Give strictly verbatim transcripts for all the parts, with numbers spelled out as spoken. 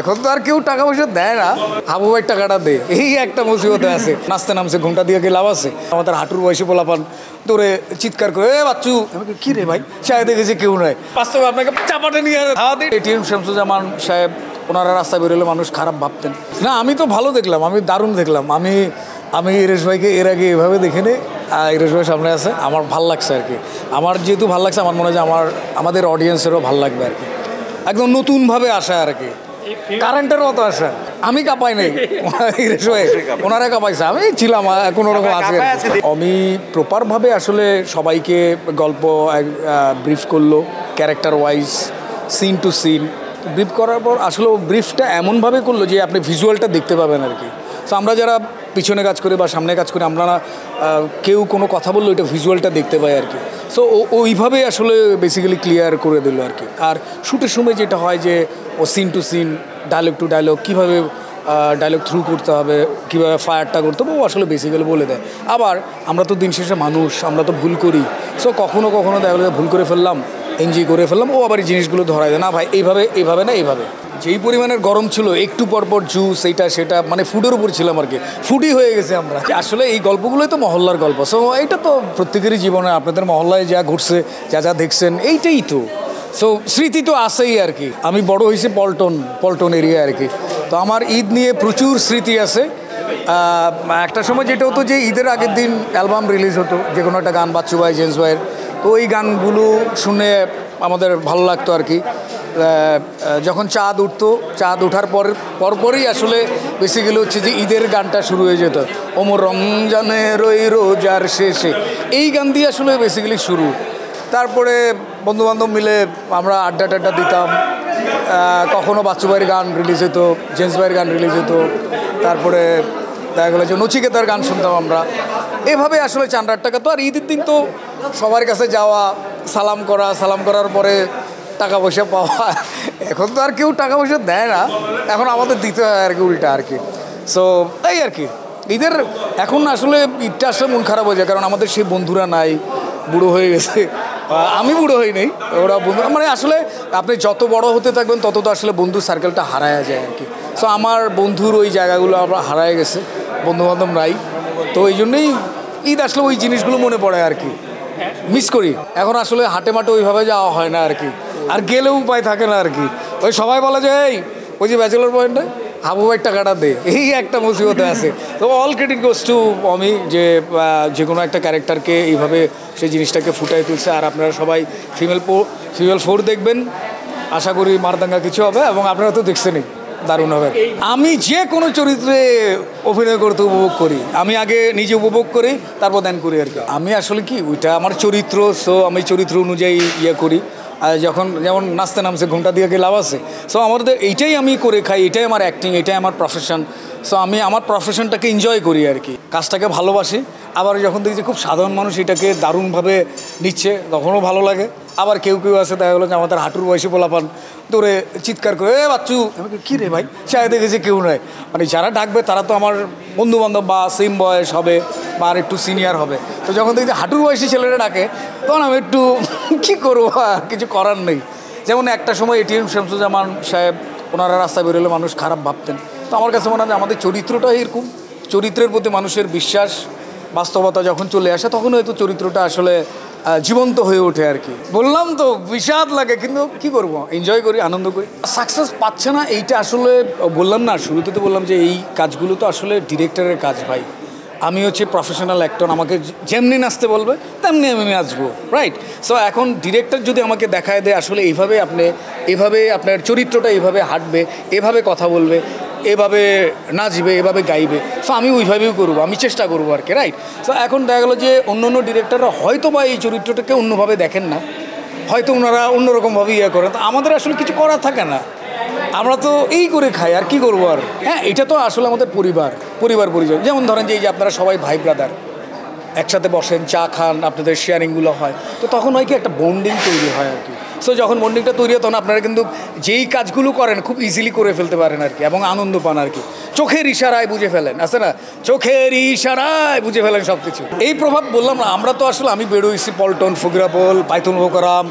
এখন তো আর কেউ টাকা পয়সা দেয় না, হাবু ভাই টাকাটা দে, এই একটা মুসিবতে আছে। নাচতে নামছে ঘুমটা দিয়ে গিয়ে লাভ আছে। আমাদের হাঁটুর বয়সে পোলাপান দৌড়ে চিৎকার করে এ বাচ্চু, আমাকে কি রে ভাই সাহেব দেখেছি কেউ নয়, বাস্তবে আপনাকে চাপাটা নিয়ে আসে। এটিএম শামসুজ্জামান সাহেব ওনারা রাস্তায় বেরোলে মানুষ খারাপ ভাবতেন না, আমি তো ভালো দেখলাম, আমি দারুণ দেখলাম। আমি আমি ইরেশ ভাইকে এর আগে এভাবে দেখিনি, আর ইরেশ ভাই সামনে আছে, আমার ভাল লাগছে আর কি। আমার যেহেতু ভাল লাগছে, আমার মনে হয় যে আমার আমাদের অডিয়েন্সেরও ভাল লাগবে আর কি। একদম নতুনভাবে আসা আর কি, কারেন্টের মতো আসা। আমি কাঁপাই নাই, ইরেশ ভাই ওনারা কাঁপাইছে, আমি ছিলাম কোনোরকম আসবে। আমি প্রপারভাবে আসলে সবাইকে গল্প ব্রিফ করলো, character wise scene to scene brief করার পর আসলে ব্রিফটা এমনভাবে করলো যে আপনি ভিজুয়ালটা দেখতে পাবেন আর কি। তো আমরা যারা পিছনে কাজ করি বা সামনে কাজ করি, আমরা কেউ কোনো কথা বললো এটা ভিজুয়ালটা দেখতে পাই আর কি। সো ওইভাবে আসলে বেসিক্যালি ক্লিয়ার করে দিল আর কি। আর শ্যুটের সময় যেটা হয় যে ও scene to scene, dialogue to dialogue, কীভাবে ডায়লগ থ্রু করতে হবে, কীভাবে ফায়ারটা করতে হবে, ও আসলে বেসিক্যালি বলে দেয়। আবার আমরা তো দিন শেষে মানুষ, আমরা তো ভুল করি। সো কখনও কখনও ডায়লগে ভুল করে ফেললাম, এনজয় করে ফেললাম, ও আবার এই জিনিসগুলো ধরাই দেয় না ভাই এইভাবে এইভাবে না এইভাবে। যেই পরিমাণের গরম ছিল, একটু পরপর জুস এইটা সেটা, মানে ফুডের উপর ছিলাম আর কি, ফুডি হয়ে গেছে আমরা। আসলে এই গল্পগুলোই তো মহল্লার গল্প। সো এটা তো প্রত্যেকেরই জীবনে আপনাদের মহল্লায় যা ঘুরছে, যা যা দেখছেন, এইটাই তো। সো স্মৃতি তো আসেই আর কি। আমি বড় হয়েছি পল্টন পল্টন এরিয়া আর কি, তো আমার ঈদ নিয়ে প্রচুর স্মৃতি আছে। একটা সময় যেটা হতো যে ঈদের আগের দিন অ্যালবাম রিলিজ হতো, যে কোনো একটা গান, বাচ্চু ভাই জেন্টস ভাইয়ের, তো ওই গানগুলো শুনে আমাদের ভালো লাগতো আর কি। যখন চাঁদ উঠতো, চাঁদ ওঠার পর পরপরই আসলে বেসিক্যালি হচ্ছে যে ঈদের গানটা শুরু হয়ে যেত, ওমর রমজানের ওই রোজার শেষে, এই গান দিয়ে আসলে বেসিক্যালি শুরু। তারপরে বন্ধুবান্ধব মিলে আমরা আড্ডা টাড্ডা দিতাম, কখনো বাচ্চু ভাইয়ের গান রিলিজ হতো, জেন্টস ভাইয়ের গান রিলিজ হতো, তারপরে দেখা গেলো যে নচিকেতার গান শুনতাম আমরা। এভাবে আসলে চান রাত টাকা তো। আর ঈদের দিন তো সবার কাছে যাওয়া, সালাম করা, সালাম করার পরে টাকা পয়সা পাওয়া। এখন তো আর কেউ টাকা পয়সা দেয় না, এখন আমাদের দিতে হয় আর কি, উল্টা আর কি। সো এই আর কি ঈদের। এখন আসলে ঈদটা আসলে মন খারাপ হয়ে যায়, কারণ আমাদের সেই বন্ধুরা নাই, বুড়ো হয়ে গেছে। আমি বুড়ো হই নাই, ওরা বন্ধু মানে আসলে আপনি যত বড় হতে থাকবেন তত তো আসলে বন্ধু সার্কেলটা হারায় যায় আর কি। সো আমার বন্ধুর ওই জায়গাগুলো আমরা হারায় গেছে, বন্ধুবান্ধব নাই, তো এই জন্যই ঈদ আসলে ওই জিনিসগুলো মনে পড়ে আর কি, মিস করি। এখন আসলে হাটে মাঠে ওইভাবে যাওয়া হয় না আর কি, আর গেলেও উপায় থাকে না আর কি। ওই সবাই বলে যে এই ওই যে ব্যাচেলর পয়েন্টে হাবু ভাই টাকাটা দে, এই একটা মুসিবতে আছে। তো অল ক্রেডিট গোস টু আমি, যে যে কোনো একটা ক্যারেক্টারকে এইভাবে সেই জিনিসটাকে ফুটাই তুলছে। আর আপনারা সবাই ফিমেল পো ফিমেল ফোর দেখবেন, আশা করি মারদাঙ্গা কিছু হবে, এবং আপনারা তো দেখছেনই, দারুণ হবে। আমি যে কোনো চরিত্রে অভিনয় করতে উপভোগ করি, আমি আগে নিজে উপভোগ করি, তারপর দেন করি আর কি। আমি আসলে কি ওইটা আমার চরিত্র, সো আমি চরিত্র অনুযায়ী ইয়ে করি। আর যখন যেমন নাচতে নামছে ঘুমটা দিয়ে গিয়ে লাভ আছে, সো আমাদের এইটাই আমি করে খাই, এটাই আমার অ্যাক্টিং, এটাই আমার প্রফেশন। সো আমি আমার প্রফেশনটাকে এনজয় করি আর কি, কাজটাকে ভালোবাসি। আবার যখন দেখছি খুব সাধারণ মানুষ এটাকে দারুণভাবে নিচ্ছে, তখনও ভালো লাগে। আবার কেউ কেউ আছে, দেখা গেলো যে আমাদের হাঁটুর বয়সে পোলাপান দৌড়ে চিৎকার করে এ বাচ্চু, আমাকে কী রে ভাই সাহেব দেখেছি কেউ নয়, মানে যারা ডাকবে তারা তো আমার বন্ধুবান্ধব বা সেম বয়স হবে বা আর একটু সিনিয়র হবে। তো যখন দেখছি হাঁটুর বয়সী ছেলেরা ডাকে, তখন আমি একটু কী করবো, কিছু করার নেই। যেমন একটা সময় এটিএম শামসুজ্জামান সাহেব ওনারা রাস্তায় বেরোলে মানুষ খারাপ ভাবতেন। তো আমার কাছে মনে হয় আমাদের চরিত্রটা এরকম, চরিত্রের প্রতি মানুষের বিশ্বাস, বাস্তবতা যখন চলে আসে তখন হয়তো চরিত্রটা আসলে জীবন্ত হয়ে ওঠে আর কি। বললাম তো বিষাদ লাগে, কিন্তু কি করব, এনজয় করি, আনন্দ করি। সাকসেস পাচ্ছে না এইটা আসলে বললাম না, শুরুতে তো বললাম যে এই কাজগুলো তো আসলে ডিরেক্টরের কাজ ভাই। আমি হচ্ছে প্রফেশনাল অ্যাক্টর, আমাকে যেমনি নাচতে বলবে তেমনি আমি নাচবো, রাইট? সো এখন ডিরেক্টর যদি আমাকে দেখায় দেয় আসলে এইভাবে আপনি, এভাবে আপনার চরিত্রটা এইভাবে হাঁটবে, এভাবে কথা বলবে, এভাবে নাচবে, এভাবে গাইবে, সো আমি ওইভাবেই করবো, আমি চেষ্টা করবো আর কি, রাইট? সো এখন দেখা গেলো যে অন্য অন্য ডিরেক্টররা হয়তো বা এই চরিত্রটাকে অন্যভাবে দেখেন না, হয়তো ওনারা অন্যরকমভাবে ইয়ে করেন। তো আমাদের আসলে কিছু করার থাকে না, আমরা তো এই করে খাই, আর কি করবো আর। হ্যাঁ, এটা তো আসলে আমাদের পরিবার, পরিবার পরিজন। যেমন ধরেন যে এই যে আপনারা সবাই ভাই ব্রাদার, একসাথে বসেন, চা খান, আপনাদের শেয়ারিংগুলো হয়, তো তখন হয় কি একটা বন্ডিং তৈরি হয় আর কি। সো যখন বন্ডিংটা তৈরি হয় তখন আপনারা কিন্তু যেই কাজগুলো করেন খুব ইজিলি করে ফেলতে পারেন আর কি, এবং আনন্দ পান আর কি। চোখের ইশারায় বুঝে ফেলেন, আছে না, চোখের ইশারায় বুঝে ফেলেন সব কিছু। এই প্রভাব বললাম না, আমরা তো আসলে আমি বেরোইছি পল্টন, ফুগরাপোল, পাইতুল মোকরাম,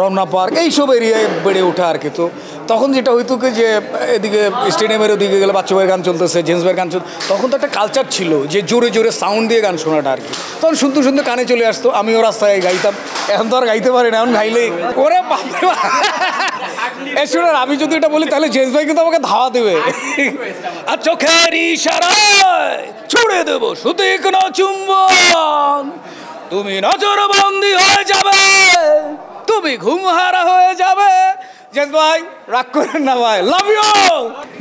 रमना पार्क এইসব এরিয়ায় বেড়ে ওঠা আর কি। তো তখন যেটা হইতো কি যে এদিকে স্টেডিয়ামের ওদিকে গেলে বাচ্চু ভাইয়ের গান চলতেছে, জেমস ভাইয়ের গান চলতো, তখন তো একটা কালচার ছিল যে জোরে জোরে সাউন্ড দিয়ে গান শোনাটা আর কি। তখন শুনতে শুনতে কানে চলে আসতো, আমিও রাস্তায় গাইতাম। এখন তো আর গাইতে পারি না, এখন গাইলে ওরে বাবা এই শোনার আমি যদি এটা বলি তাহলে জেমস ভাই কিন্তু আমাকে ধাওয়া দেবে আর চোখের ইশারায় ছুড়ে দেবো সুতিক না চুম্বন, তুমি নজর বন্দী হয়ে যাবে, তুমি ঘুমহারা হয়ে যাবে। জেমস ভাই রাগ করেন না ভাই, লাভ ইউ।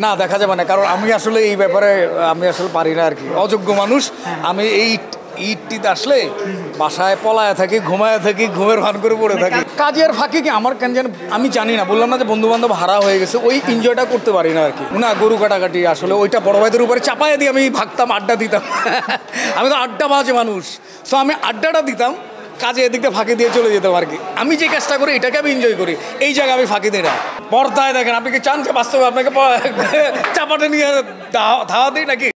না দেখা যাবে না, কারণ আমি আসলে এই ব্যাপারে আমি আসলে পারি না আর কি, অযোগ্য মানুষ আমি। এই ঈদটি আসলে বাসায় পলায় থাকি, ঘুমায় থাকি, ঘুমের ভান করে পড়ে থাকি কাজের ফাঁকে কি আমার কেন জানি আমি জানি না, বললাম না যে বন্ধু বান্ধব হারা হয়ে গেছে, ওই এনজয়টা করতে পারি না আর কি। না গরু কাটাকাটি আসলে ওইটা বড় ভাইদের উপরে চাপায় দিয়ে আমি ভাগতাম, আড্ডা দিতাম। আমি তো আড্ডা বাজে মানুষ, সো আমি আড্ডাটা দিতাম, কাজে এদিকটা ফাঁকি দিয়ে চলে যেতাম আর কি। আমি যে কাজটা করি এটাকে আমি এনজয় করি, এই জায়গা আমি ফাঁকি দিই না। পর্দায় দেখেন আপনি কি চান যে বাস্তবে আপনাকে চাপাটা নিয়ে ধাওয়া দিই নাকি?